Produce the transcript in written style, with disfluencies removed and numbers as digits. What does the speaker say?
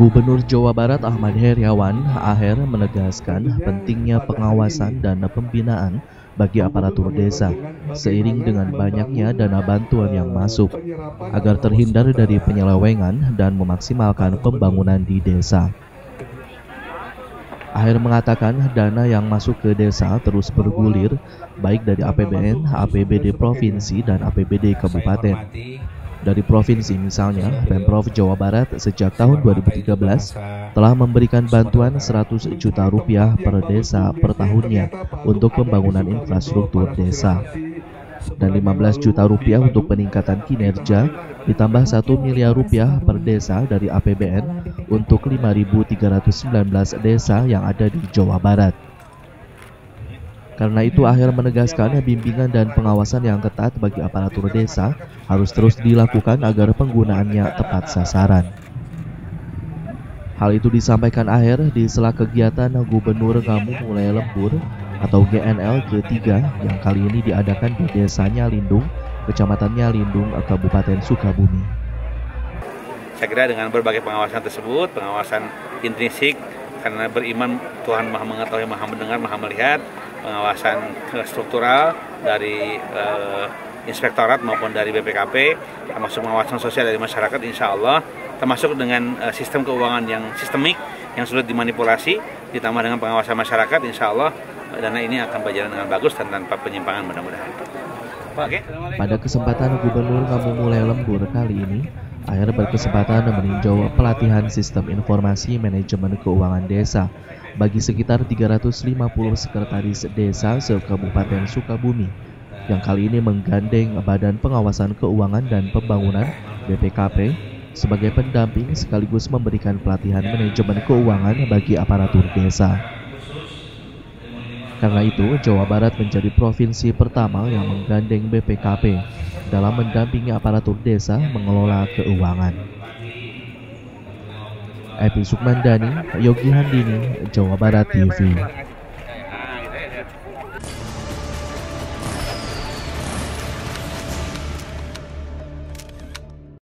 Gubernur Jawa Barat Ahmad Heryawan Aher menegaskan pentingnya pengawasan dan pembinaan bagi aparatur desa seiring dengan banyaknya dana bantuan yang masuk agar terhindar dari penyelewengan dan memaksimalkan pembangunan di desa. Aher mengatakan dana yang masuk ke desa terus bergulir baik dari APBN, APBD provinsi dan APBD kabupaten. Dari provinsi misalnya, Pemprov Jawa Barat sejak tahun 2013 telah memberikan bantuan 100 juta rupiah per desa per tahunnya untuk pembangunan infrastruktur desa dan 15 juta rupiah untuk peningkatan kinerja ditambah 1 miliar rupiah per desa dari APBN untuk 5.319 desa yang ada di Jawa Barat. Karena itu Aher menegaskan bimbingan dan pengawasan yang ketat bagi aparatur desa harus terus dilakukan agar penggunaannya tepat sasaran. Hal itu disampaikan Aher di sela kegiatan Gubernur Ngamung Mulai Lembur atau GNL G3 yang kali ini diadakan di Desa Nyalindung, Kecamatan Nyalindung, Kabupaten Sukabumi. Saya kira dengan berbagai pengawasan tersebut, pengawasan intrinsik karena beriman Tuhan Maha Mengetahui, Maha Mendengar, Maha Melihat, pengawasan struktural dari inspektorat maupun dari BPKP, termasuk pengawasan sosial dari masyarakat, insya Allah, termasuk dengan sistem keuangan yang sistemik yang sulit dimanipulasi, ditambah dengan pengawasan masyarakat, insya Allah dana ini akan berjalan dengan bagus dan tanpa penyimpangan mudah-mudahan. Okay. Pada kesempatan Gubernur Ngamung Mulai Lembur kali ini, Aher berkesempatan meninjau pelatihan sistem informasi manajemen keuangan desa bagi sekitar 350 sekretaris desa se-Kabupaten Sukabumi yang kali ini menggandeng Badan Pengawasan Keuangan dan Pembangunan BPKP sebagai pendamping sekaligus memberikan pelatihan manajemen keuangan bagi aparatur desa. Karena itu, Jawa Barat menjadi provinsi pertama yang menggandeng BPKP dalam mendampingi aparatur desa mengelola keuangan. Evi Sugmandani, Yogi Handini, Jawa Barat TV.